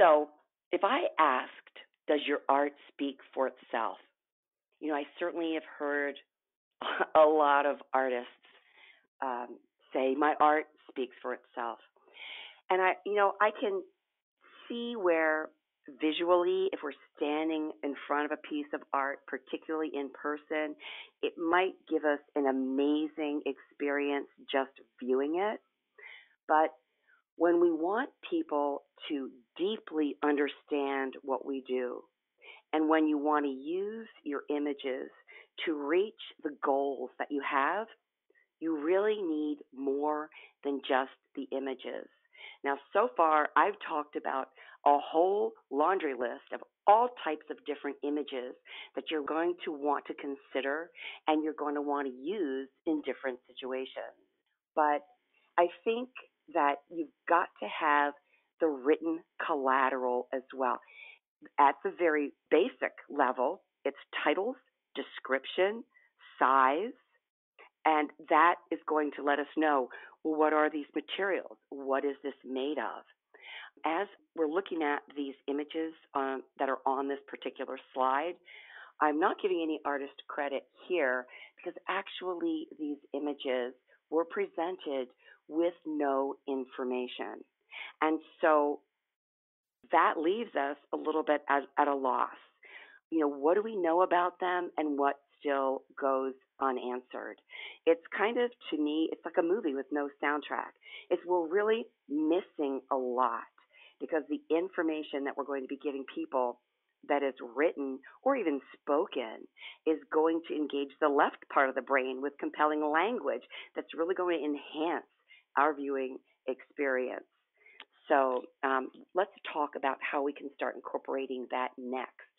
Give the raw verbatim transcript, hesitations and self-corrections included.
So if I asked, does your art speak for itself? You know, I certainly have heard a lot of artists um, say, my art speaks for itself. And I, you know, I can see where visually, if we're standing in front of a piece of art, particularly in person, it might give us an amazing experience just viewing it. But when we want people to deeply understand what we do, and when you want to use your images to reach the goals that you have, you really need more than just the images. Now, so far, I've talked about a whole laundry list of all types of different images that you're going to want to consider and you're going to want to use in different situations. But I think that you've got to have the written collateral as well. At the very basic level, it's titles, description, size, and that is going to let us know, well, what are these materials? What is this made of? As we're looking at these images um, that are on this particular slide, I'm not giving any artist credit here because actually these images were presented with no information. And so that leaves us a little bit as, at a loss. You know, what do we know about them and what still goes unanswered? It's kind of, to me, it's like a movie with no soundtrack. It's we're really missing a lot because the information that we're going to be giving people that is written or even spoken is going to engage the left part of the brain with compelling language that's really going to enhance our viewing experience. So um, let's talk about how we can start incorporating that next.